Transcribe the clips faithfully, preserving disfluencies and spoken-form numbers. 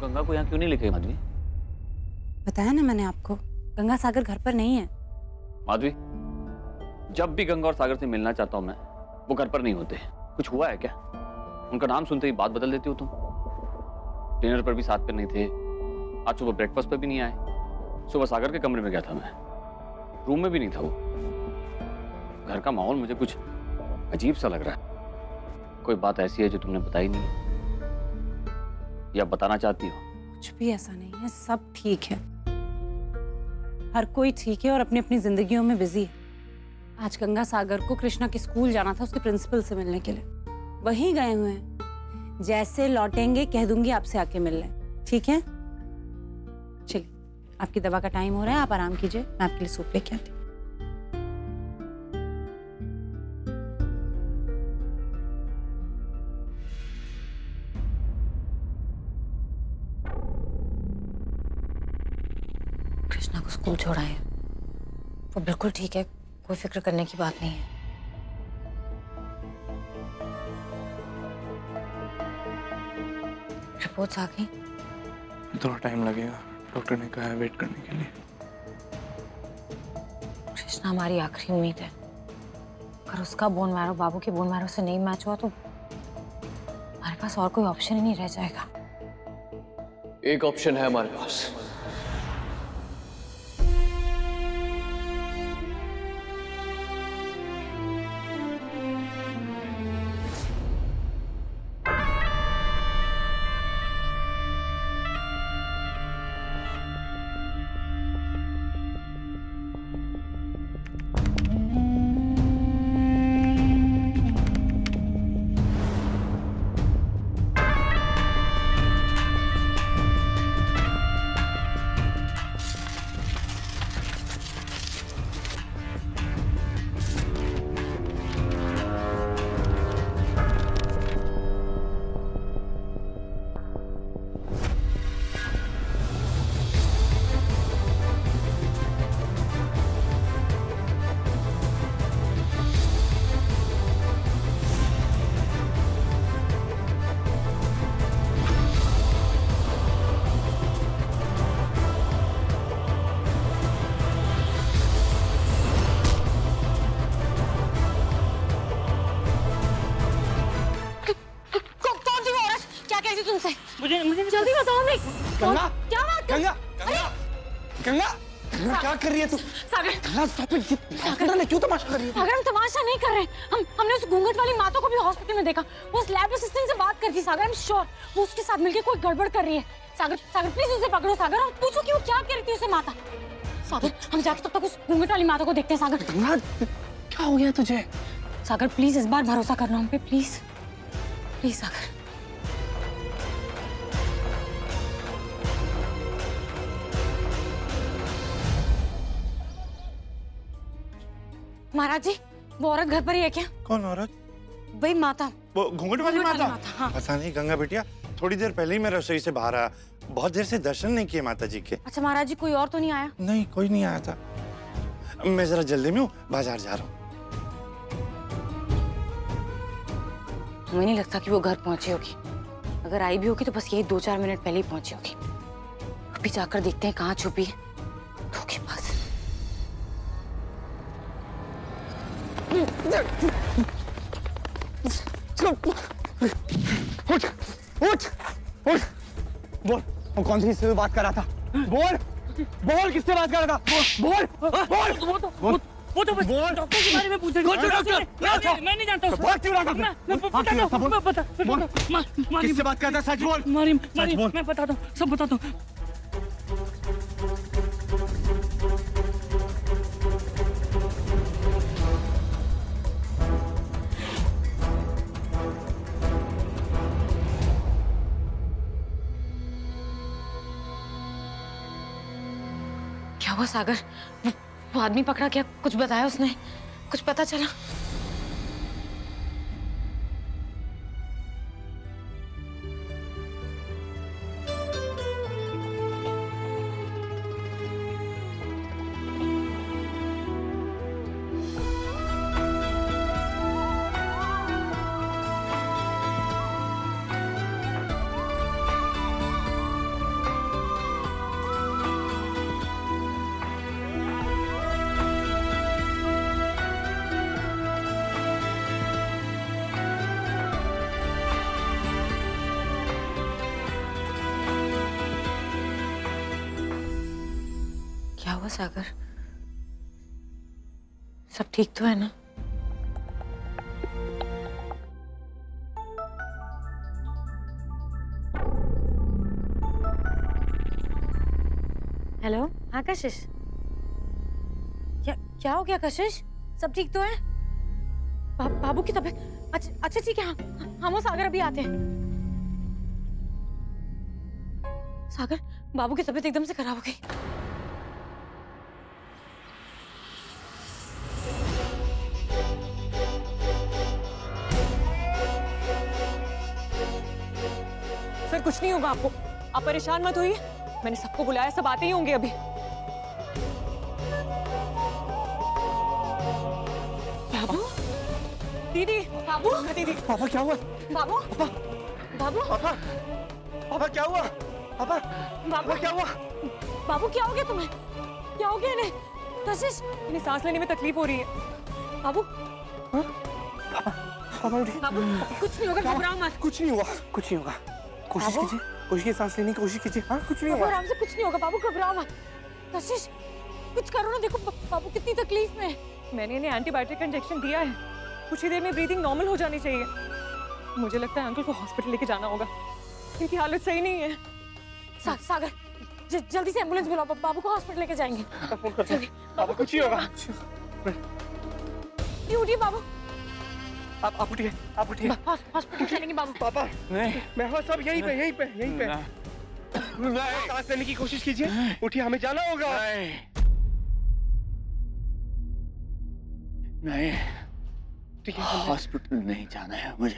गंगा को यहाँ क्यों नहीं लेके? माधवी, बताया ना मैंने आपको, गंगा सागर घर पर नहीं है। माधवी, जब भी गंगा और सागर से मिलना चाहता हूँ मैं, वो घर पर नहीं होते। कुछ हुआ है क्या? उनका नाम सुनते ही बात बदल देती हो तुम। डिनर पर भी साथ पर नहीं थे, आज सुबह ब्रेकफास्ट पर भी नहीं आए। सुबह सागर के कमरे में गया था मैं, रूम में भी नहीं था वो। घर का माहौल मुझे कुछ अजीब सा लग रहा है। कोई बात ऐसी है जो तुमने बताई नहीं या बताना चाहती हो? कुछ भी ऐसा नहीं है, सब ठीक है, हर कोई ठीक है और अपनी अपनी जिंदगियों में बिजी है। आज गंगा सागर को कृष्णा के स्कूल जाना था उसके प्रिंसिपल से मिलने के लिए, वहीं गए हुए हैं। जैसे लौटेंगे कह दूंगी आपसे आके मिल लें, ठीक है? चलिए, आपकी दवा का टाइम हो रहा है, आप आराम कीजिए, मैं आपके लिए सूप लेके आती हूँ। कृष्णा को स्कूल छोड़ा है, वो बिल्कुल ठीक है, कोई फिक्र करने की बात नहीं है। रिपोर्ट्स आ गई? थोड़ा टाइम लगेगा, डॉक्टर ने कहा है वेट करने के लिए। कृष्णा हमारी आखिरी उम्मीद है, अगर उसका बोन मैरो बाबू के बोन मैरो से नहीं मैच हुआ तो हमारे पास और कोई ऑप्शन ही नहीं रह जाएगा। एक ऑप्शन है हमारे पास, उसके साथ मिलके कोई गड़बड़ कर रही है। सागर, सागर प्लीज उसे पकड़ो सागर, और पूछो कि वो क्या कह रही थी उसे माता। सागर, हम जाके तब तक उस घूंघट वाली माता को देखते हैं। सागर, क्या हो गया तुझे? सागर प्लीज, इस बार भरोसा करना हम पे, प्लीज प्लीज सागर। महाराज जी, वो औरत घर पर ही है क्या? कौन औरत? वही माता, घूंघट वाली माता, माता हाँ। पता नहीं गंगा बेटिया, थोड़ी देर पहले ही मैं रसोई से बाहर आया, बहुत देर से दर्शन नहीं किए माता जी के। अच्छा महाराज जी, कोई और तो नहीं आया? नहीं, कोई नहीं आया था। मैं जरा जल्दी में हूँ, बाजार जा रहा हूँ। हमें नहीं लगता कि वो घर पहुंची होगी, अगर आई भी होगी तो बस यही दो चार मिनट पहले ही पहुंची होगी। अभी जाकर देखते हैं कहाँ छुपी है। उठ, उठ, उठ, बोल, वो कौन सी इससे बात कर रहा था? बोल, बोल, किससे बात कर रहा था? बोल, बोल, वो तो, वो तो बस डॉक्टर के बारे में पूछ रही है। मैं नहीं जानता, बात क्यों रहा था? मैं पता था, मैं पता, किससे बात कर रहा था? सच बोल, मारिम, मारिम, मैं बताता हूँ, सब बताता हूँ। सागर, वो आदमी पकड़ा क्या? कुछ बताया उसने? कुछ पता चला? हुआ सागर? सब ठीक तो है ना? हेलो। हाँ कशिश, क्या क्या हो गया कशिश? सब ठीक तो है? बा, बाबू की तबीयत? अच्छा अच्छा ठीक है। हम हम सागर अभी आते हैं। सागर, बाबू की तबीयत एकदम से खराब हो गई। सर कुछ नहीं होगा आपको, आप परेशान मत होइए। मैंने सबको बुलाया, सब आते ही होंगे अभी। बाबू, दीदी, बाबू, दीदी, पापा क्या हुआ? बाबू, पापा, बाबू, पापा, पापा क्या हुआ? पापा, बाबू क्या हुआ? बाबू क्या हो गया तुम्हें? क्या हो गया इन्हें? कशिश, इन्हें सांस लेने में तकलीफ हो रही है। बाबू, बाबू कुछ नहीं होगा, घबराओ मत। कुछ नहीं हुआ, कुछ नहीं होगा। कोशिश कीजिए, कोशिश कीजिए सांस लेने की कोशिश कीजिए। हाँ कुछ नहीं होगा, आराम से, कुछ नहीं होगा बाबू, घबराओ मत। कशिश कुछ करो ना, देखो बाबू कितनी तकलीफ में। मैंने इन्हें एंटीबायोटिक इंजेक्शन दिया है, कुछ ही देर में ब्रीदिंग नॉर्मल हो जानी चाहिए। मुझे लगता है अंकल को हॉस्पिटल लेके जाना होगा, इनकी हालत सही नहीं है। सागर, जल्दी से एम्बुलेंस बुलाओ, बाबू को हॉस्पिटल लेके जाएंगे। बाबू कुछ ही होगा। उठिए बाबू, आप आप उठिए, आप उठिए। हॉस्पिटल चलेंगे बाबू। पापा नहीं, मैं हूँ, सब यहीं पे, यहीं पे, यहीं पे। सांस लेने की कोशिश कीजिए, उठिए, हमें जाना होगा। नहीं, हॉस्पिटल नहीं जाना है मुझे।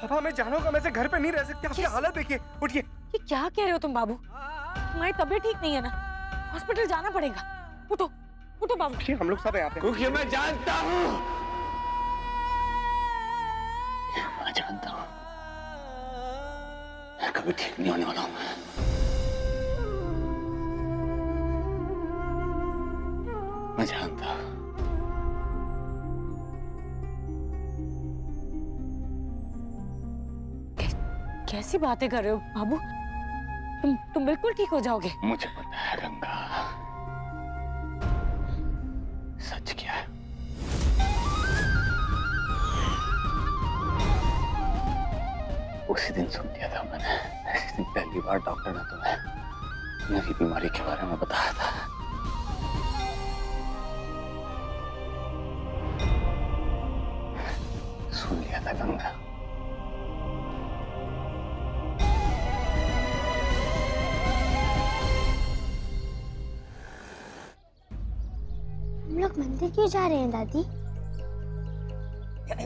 पापा हमें जाना होगा, मैं से घर पे नहीं रह सकते। आपकी हालत देखिए, उठिए। ये क्या कह रहे हो तुम बाबू? तुम्हारी तबीयत ठीक नहीं है ना, हॉस्पिटल जाना पड़ेगा। उठो, उठो बाबू। ठीक, हम लोग सब यहाँ पे क्योंकि मैं जानता हूँ, मैं जानता हूँ मैं कभी ठीक नहीं होने वाला हूँ। मैं जानता हूँ कैसी बातें कर रहे हो बाबू, तुम तुम बिल्कुल ठीक हो जाओगे। मुझे पता है गंगा, सच क्या है। उसी दिन सुन लिया था मैंने, इसी दिन पहली बार डॉक्टर ने तुम्हें मेरी बीमारी के बारे में बताया था। सुन लिया था गंगा, मंदिर क्यों जा रहे हैं दादी?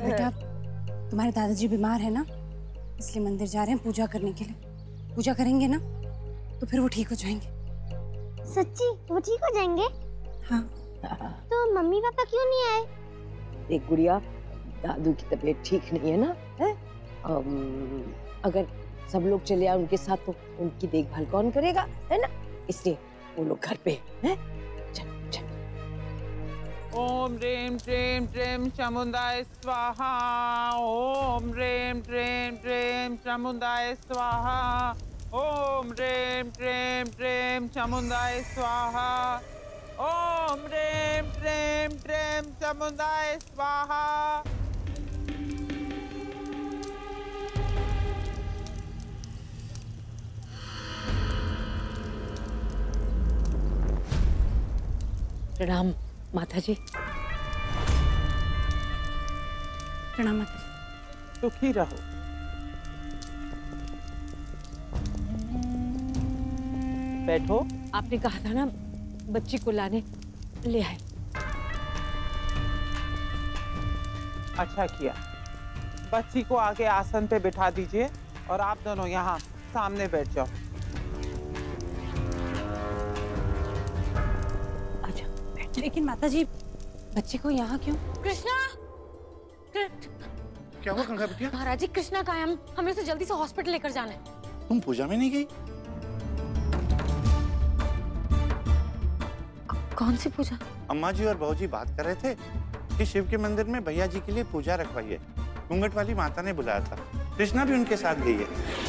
बेटा तुम्हारे दादाजी बीमार है ना, इसलिए मंदिर जा रहे हैं पूजा करने के लिए। पूजा करेंगे ना तो फिर वो ठीक हो जाएंगे। सच्ची वो ठीक हो जाएंगे? हाँ। तो मम्मी पापा क्यों नहीं आए? एक गुड़िया, दादू की तबीयत ठीक नहीं है ना है? अगर सब लोग चले आए उनके साथ तो उनकी देखभाल कौन करेगा है ना, इसलिए वो लोग घर पे है। ओम रेम ट्रेम ट्रेम चामुंडाय स्वाहा। ओम रेम ट्रेम ट्रेम चामुंडाय स्वाहा। ओम रेम ट्रेम ट्रेम चामुंडाय स्वाहा। ओम रेम ट्रेम ट्रेम चामुंडाय स्वाहा। प्रणाम माता जी। प्रणाम माता जी। सुखी रहो। बैठो। आपने कहा था ना बच्ची को लाने, ले आए। अच्छा किया। बच्ची को आगे आसन पे बिठा दीजिए और आप दोनों यहाँ सामने बैठ जाओ। लेकिन माता जी बच्चे को यहाँ क्यों? कृष्णा, क्या हुआ गंगा बिटिया? महाराज जी कृष्णा का हम हमें उसे जल्दी से हॉस्पिटल लेकर जाना है। तुम पूजा में नहीं गई? कौन सी पूजा? अम्मा जी और बहू जी बात कर रहे थे कि शिव के मंदिर में भैया जी के लिए पूजा रखवाइए। घूंघट वाली माता ने बुलाया था, कृष्णा भी उनके साथ गई है।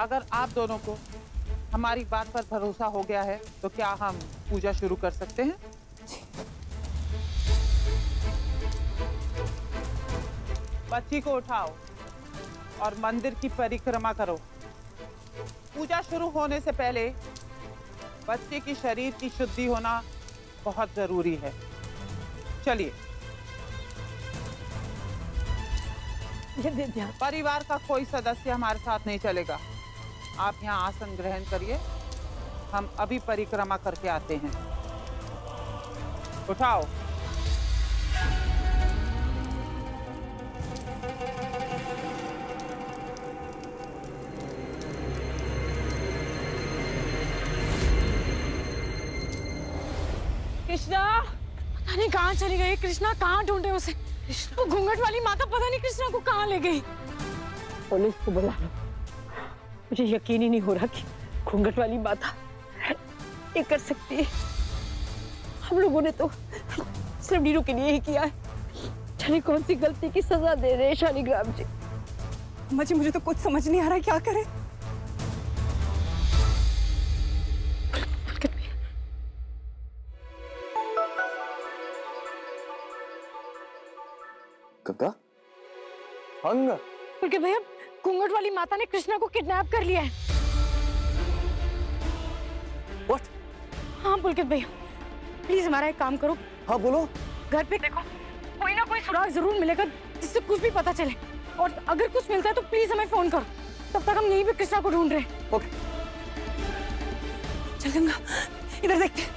अगर आप दोनों को हमारी बात पर भरोसा हो गया है तो क्या हम पूजा शुरू कर सकते हैं? बच्ची को उठाओ और मंदिर की परिक्रमा करो। पूजा शुरू होने से पहले बच्चे की शरीर की शुद्धि होना बहुत जरूरी है। चलिए, परिवार का कोई सदस्य हमारे साथ नहीं चलेगा। आप यहाँ आसन ग्रहण करिए, हम अभी परिक्रमा करके आते हैं। उठाओ। कृष्णा पता नहीं कहाँ चली गई। कृष्णा कहाँ ढूंढे उसे? वो घूंघट वाली माता पता नहीं कृष्णा को कहाँ ले गई। पुलिस को बुला लो। मुझे यकीन ही नहीं हो रहा कि घूंघट वाली माता ये कर सकती है। हम लोगों ने तो सिर्फ नीरू के लिए ही किया है। जाने कौन सी गलती की सजा दे रहे शालिग्राम जी। अम्मा जी, मुझे तो कुछ समझ नहीं आ रहा क्या करे। गंगा, गंगा। पुलकित भैया, घूंघट वाली माता ने कृष्णा को किडनैप कर लिया है। What? हाँ पुलकित भैया, प्लीज हमारा एक काम करो। हाँ बोलो। घर पे देखो, कोई ना कोई सुराग जरूर मिलेगा जिससे कुछ भी पता चले, और अगर कुछ मिलता है तो प्लीज हमें फोन करो। तब तक हम नहीं भी कृष्णा को ढूंढ रहे। ओके। चल गंगा, इधर देखते हैं।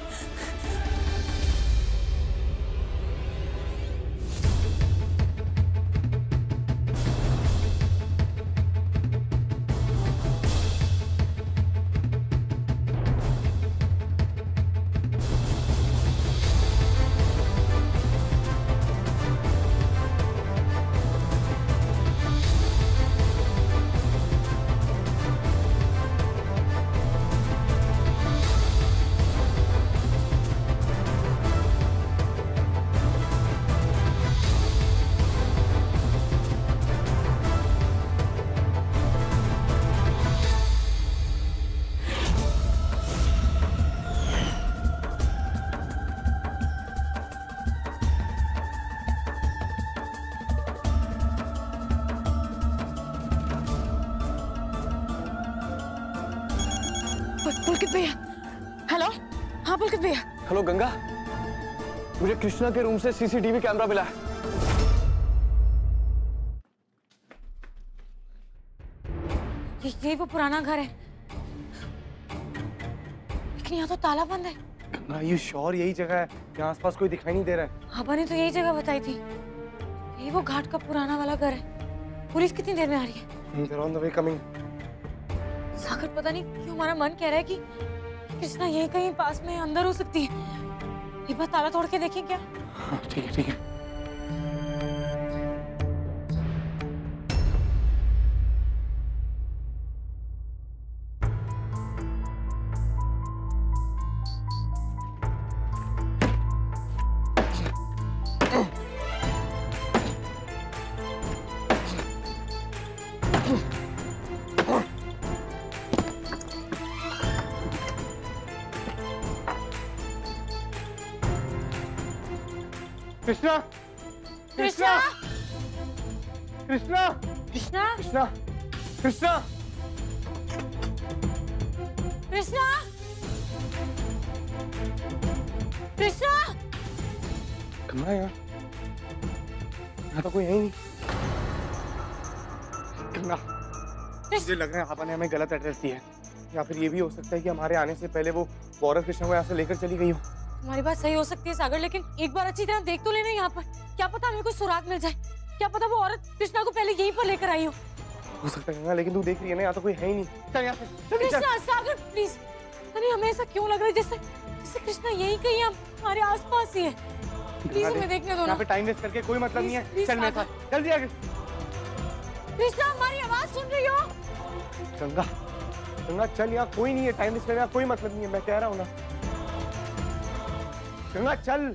हेलो। हाँ पुलकित भैया। हेलो गंगा, मुझे कृष्णा के रूम से सीसीटीवी कैमरा मिला है। ये, ये वो पुराना घर है, लेकिन यहाँ तो ताला बंद है। गंगा, यू श्योर यही जगह है? यहाँ आसपास कोई दिखाई नहीं दे रहा है। हाँ, बने तो यही जगह बताई थी। ये वो घाट का पुराना वाला घर है। पुलिस कितनी देर में आ रही है? They're on the way coming. सागर, पता नहीं क्यों हमारा मन कह रहा है कि कृष्णा यही कहीं पास में अंदर हो सकती है। एक बार ताला तोड़ के देखें क्या? हाँ, ठीक है ठीक है। कृष्णा, कृष्णा, कृष्णा, कृष्णा, कृष्णा, कृष्णा, कृष्णा, कृष्णा। कहाँ है यार? यहाँ तो कोई है ही नहीं। कृष्णा, मुझे लग रहा है आपा ने हमें गलत एड्रेस दिया है, या फिर ये भी हो सकता है कि हमारे आने से पहले वो गौरव कृष्णा को यहाँ से लेकर चली गई हो। हमारी बात सही हो सकती है सागर, लेकिन एक बार अच्छी तरह देख तो लेना यहाँ पर। क्या पता हमें कोई सुराग मिल जाए। क्या पता वो औरत कृष्णा को पहले यहीं पर लेकर आई हो। हो सकता है ना, लेकिन तू देख रही है ना, यहाँ तो कोई है ही नहीं। चल यहाँ से। कृष्णा, सागर प्लीज। अरे हमें ऐसा क्यों लग रहा है जैसे जैसे कृष्णा यही कहीं हमारे आस पास ही है। प्लीज हमें देखने दो ना। यहाँ पे टाइम वेस्ट करके कोई मतलब नहीं है। चल मेरे साथ, जल्दी आगे। कृष्णा, हमारी आवाज सुन रही हो? गंगा, गंगा चल, यहाँ कोई नहीं है। टाइम वेस्ट करने का कोई मतलब नहीं है, मैं कह रहा हूँ ना। गंगा चल।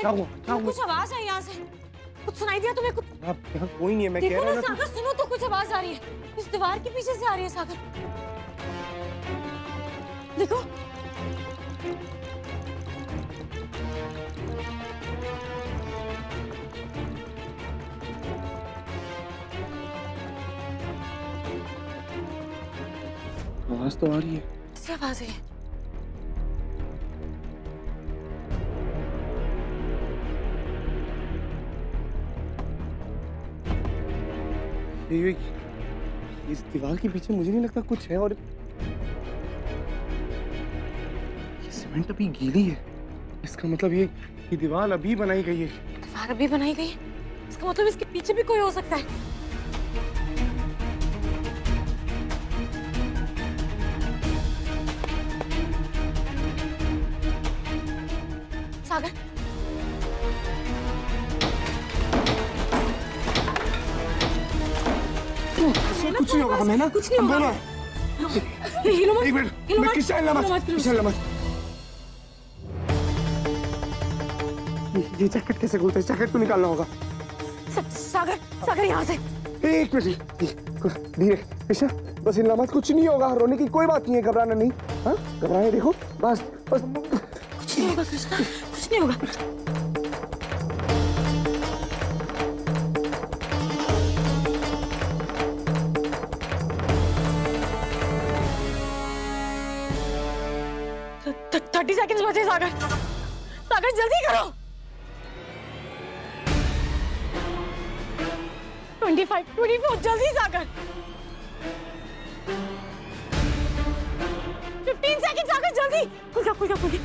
क्या हुआ? क्या हुआ? कुछ आवाज आई यहाँ से, कुछ सुनाई दिया तुम्हें? कोई नहीं है, मैं कह रहा हूँ सागर सुनो तो, कुछ आवाज आ रही है इस दीवार के पीछे से आ रही है। सागर देखो आवाज तो आ रही है, किसकी आवाज है? इस दीवार के पीछे मुझे नहीं लगता कुछ है, और ये सीमेंट अभी गीली है, इसका मतलब ये ये दीवार अभी बनाई गई है। दीवार अभी बनाई गई है, इसका मतलब इसके पीछे भी कोई हो सकता है। सागर कुछ नहीं होगा, हमें ना कुछ नहीं होगा। हिलो मत, हिलो मत, हिलो मत, हिलो मत। ये जैकेट कैसे खोलते हैं? जैकेट तो निकालना होगा। सागर, सागर यहाँ से। एक मिनट धीरे कृष्णा, बस हिलना मत, कुछ नहीं होगा, रोने की कोई बात नहीं है, घबराना नहीं। हाँ घबराए देखो, बस बस कुछ नहीं होगा कृष्णा, कुछ नहीं होगा। थर्टी सेकेंड बचे सागर, सागर जल्दी करो। ट्वेंटी फाइव, ट्वेंटी फोर, जल्दी सागर। फिफ्टीन सेकेंड सागर जल्दी, खुल जा खुल जा खुल जा।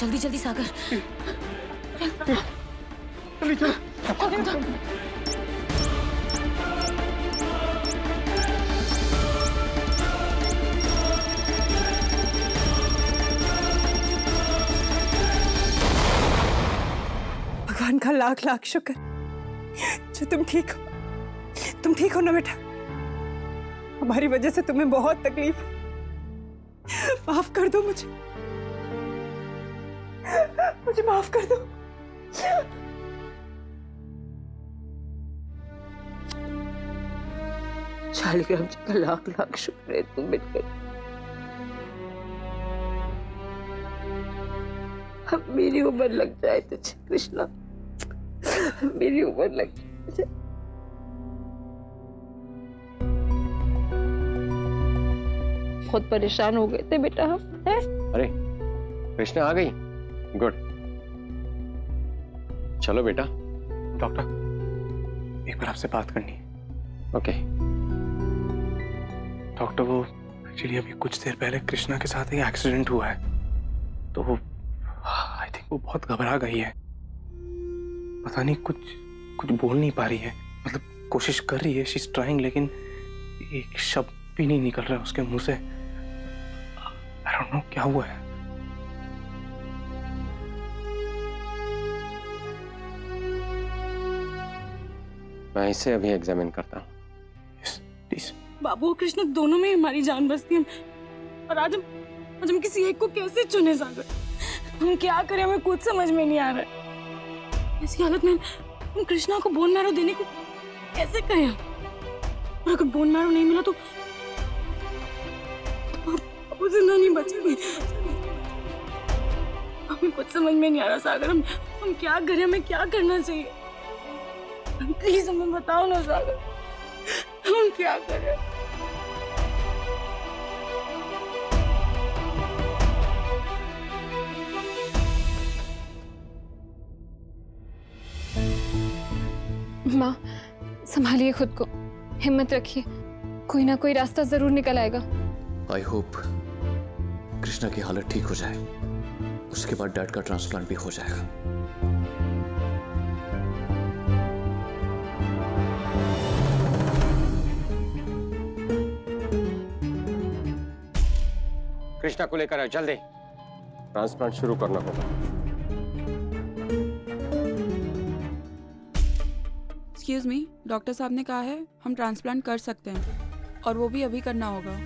जल्दी जल्दी सागर। चलो चलो भगवान का लाख लाख शुक्र जो तुम ठीक हो, तुम ठीक हो ना बेटा। हमारी वजह से तुम्हें बहुत तकलीफ, माफ कर दो मुझे, मुझे माफ कर दो। शालिग्राम जी का लाख लाख शुक्र है, तुम मिट गए। अब मेरी उम्र लग जाए तुझे कृष्णा, मेरी उम्र लग जाए। बहुत परेशान हो गए थे बेटा हम। अरे कृष्णा आ गई, गुड। चलो बेटा, डॉक्टर एक बार आपसे बात करनी है। ओके डॉक्टर, वो एक्चुअली अभी कुछ देर पहले कृष्णा के साथ ही एक्सीडेंट हुआ है, तो आई थिंक वो बहुत घबरा गई है, पता नहीं कुछ कुछ बोल नहीं पा रही है, मतलब कोशिश कर रही है, शी इज ट्राइंग, लेकिन एक शब्द भी नहीं निकल रहा है उसके मुंह से। आई डोंट नो क्या हुआ है। मैं इसे अभी एग्जामिन करता हूँ। yes, please. बाबू और कृष्णा दोनों में हमारी जान बसती है, और आज हम आज हम किसी एक को कैसे चुने सागर? हम क्या करें, हमें कुछ समझ में नहीं आ रहा है। ऐसी हालत में हम कृष्णा को बोन मैरो देने को कैसे कहें? और अगर बोन मैरो नहीं मिला तो बाबू जिंदा नहीं बचेंगे। हमें कुछ समझ में नहीं आ रहा सागर, हम हम क्या करें, हमें क्या करना चाहिए? प्लीज हमें बताओ ना सागर, हम क्या करें? माँ संभालिए खुद को, हिम्मत रखिए, कोई ना कोई रास्ता जरूर निकल आएगा। आई होप कृष्णा की हालत ठीक हो जाए, उसके बाद डैड का ट्रांसप्लांट भी हो जाएगा। कृष्णा को लेकर आओ जल्दी, ट्रांसप्लांट शुरू करना होगा। एक्सक्यूज मी, डॉक्टर साहब ने कहा है हम ट्रांसप्लांट कर सकते हैं और वो भी अभी करना होगा।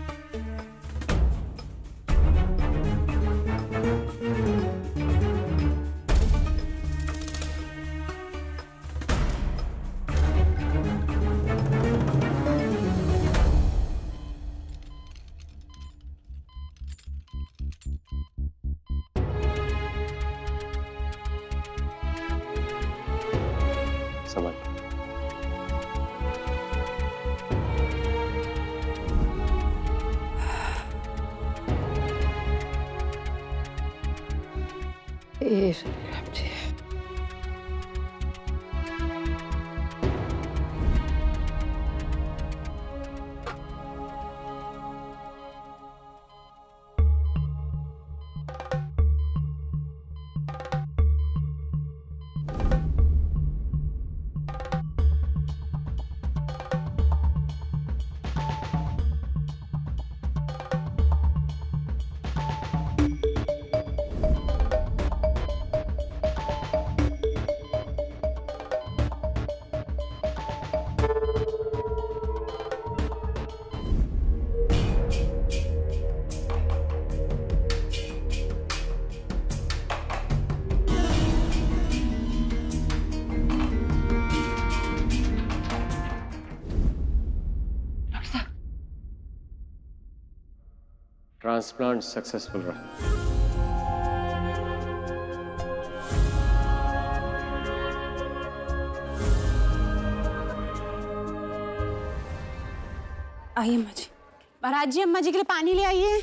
ट्रांसप्लांट सक्सेसफुल रहा। आइए अम्मा जी, महाराज जी अम्मा जी के लिए पानी ले आइए।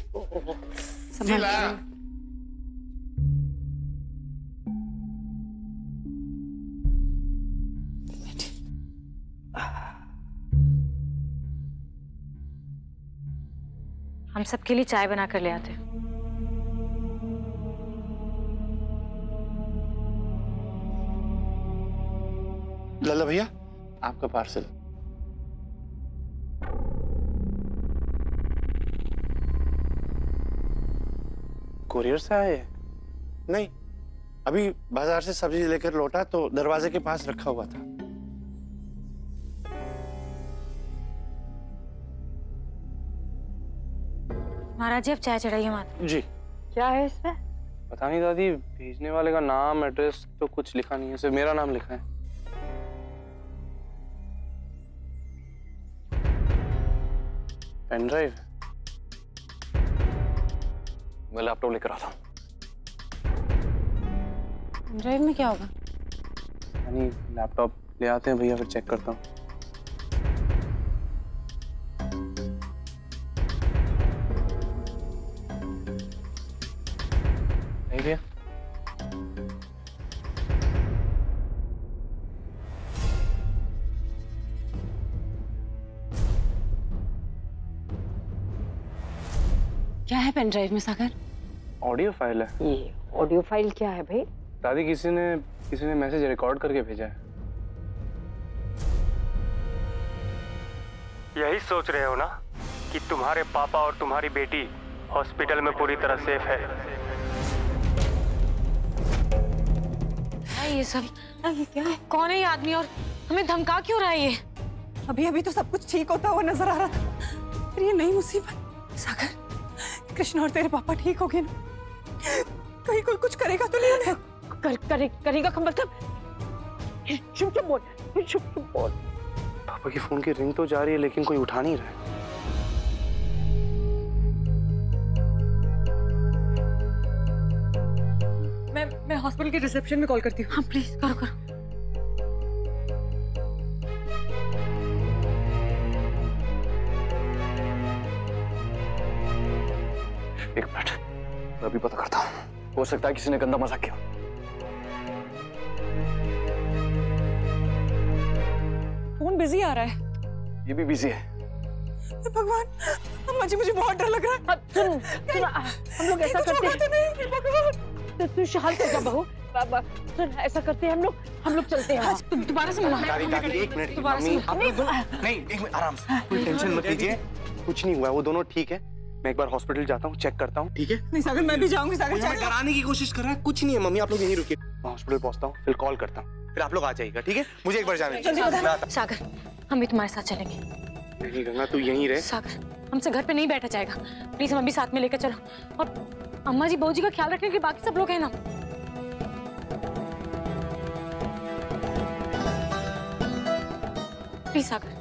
हम सबके लिए चाय बना कर ले आते। लल्ला भैया, आपका पार्सल। कुरियर से आए? नहीं, अभी बाजार से सब्जी लेकर लौटा तो दरवाजे के पास रखा हुआ था। महाराज जी अब चाय चढ़ाइए। माता जी क्या है इसमें? पता नहीं दादी, भेजने वाले का नाम एड्रेस तो कुछ लिखा नहीं है, सिर्फ मेरा नाम लिखा है। पेन ड्राइव, मैं लैपटॉप लेकर आता हूँ। पेन ड्राइव में क्या होगा? यानी लैपटॉप ले आते हैं भैया, फिर चेक करता हूँ। क्या है पेन ड्राइव में सागर? ऑडियो फाइल है। ये ऑडियो फाइल क्या है भाई? दादी किसी ने किसी ने मैसेज रिकॉर्ड करके भेजा है। यही सोच रहे हो ना कि तुम्हारे पापा और तुम्हारी बेटी हॉस्पिटल में पूरी तरह सेफ है? ये सब ये क्या है? कौन है ये आदमी और हमें धमका क्यों रहा है ये? अभी अभी तो सब कुछ ठीक होता हुआ नजर आ रहा था, फिर ये नई मुसीबत। सागर, कृष्ण और तेरे पापा ठीक हो गए ना? कहीं कोई कुछ करेगा तो नहीं उन्हें? कर, करे, करेगा मतलब? चुप चुप बोल, चुप चुप बोल। पापा की फोन की रिंग तो जा रही है लेकिन कोई उठा नहीं रहा। मैं हॉस्पिटल के रिसेप्शन में कॉल करती हूँ। हाँ प्लीज करो करो। एक मिनट, मैं अभी पता करता हूँ। हो सकता है किसी ने गंदा मजाक किया। फोन बिजी आ रहा है। ये भी बिजी है। भगवान, अम्मा जी मुझे बहुत डर लग रहा है। हम लोग ऐसा करते हैं भगवान। तू शांत हो जा बहू। बाबा सुन, ऐसा करते हैं हम लोग हम लोग चलते हैं। तुम दोबारा से मना एक मिनट नहीं एक मिनट आराम से, कोई टेंशन मत लीजिए, कुछ नहीं हुआ, वो दोनों ठीक है। मैं एक बार हॉस्पिटल जाता हूँ, चेक करता हूँ। ठीक है? नहीं सागर, मैं भी जाऊंगी। सागर डराने की कोशिश कर रहा है। कुछ नहीं है मम्मी, आप लोग यहीं रुकिए, मैं हॉस्पिटल पहुँचता हूँ, फिर कॉल करता हूँ। फिर आप लोग आ जाइएगा, ठीक है? मुझे एक बार जाने दीजिए। सागर, हम भी तुम्हारे साथ चलेंगे। नहीं गंगा, तू यहीं रहे। सागर, हमसे घर पे नहीं बैठा जाएगा, प्लीज हम भी साथ में लेकर चलो। और अम्मा जी बहू जी का ख्याल रखने के बाकी सब लोग है ना। प्लीज सागर,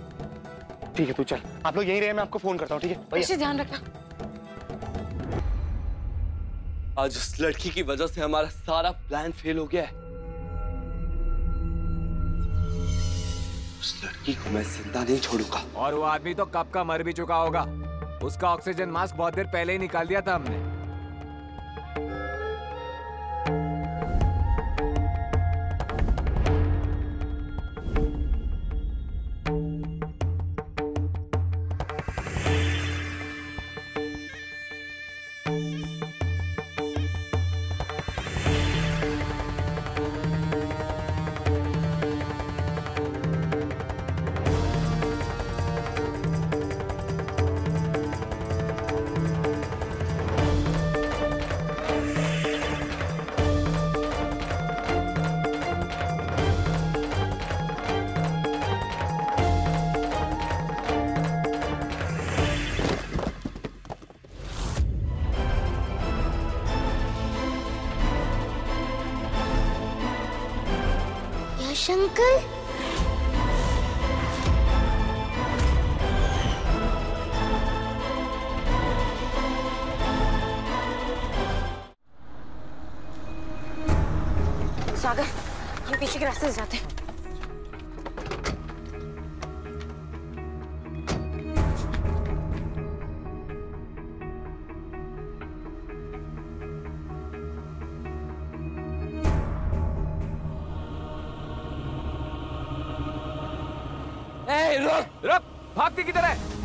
ठीक है तू चल, आप लोग यहीं रहे, मैं आपको फोन करता हूँ, ठीक है? भैया ध्यान रखना। आज उस लड़की की वजह से हमारा सारा प्लान फेल हो गया है। उस लड़की को मैं जिंदा नहीं छोड़ूंगा। और वो आदमी तो कब का मर भी चुका होगा, उसका ऑक्सीजन मास्क बहुत देर पहले ही निकाल दिया था हमने। अंकल, सागर, हम पीछे के रास्ते से जाते हैं। ए, रुक रुक, भागती किधर है?